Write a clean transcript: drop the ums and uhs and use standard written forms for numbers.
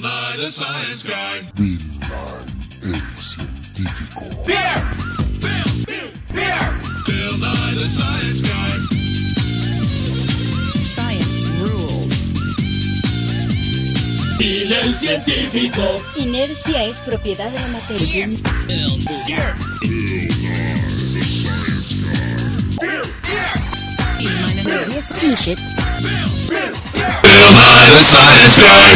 Bill Nye the Science Guy. Bill Nye el científico. Bill Nye the Science Guy. Science rules. Bill el científico. Inercia es propiedad de la materia. Bill Nye the Science Guy.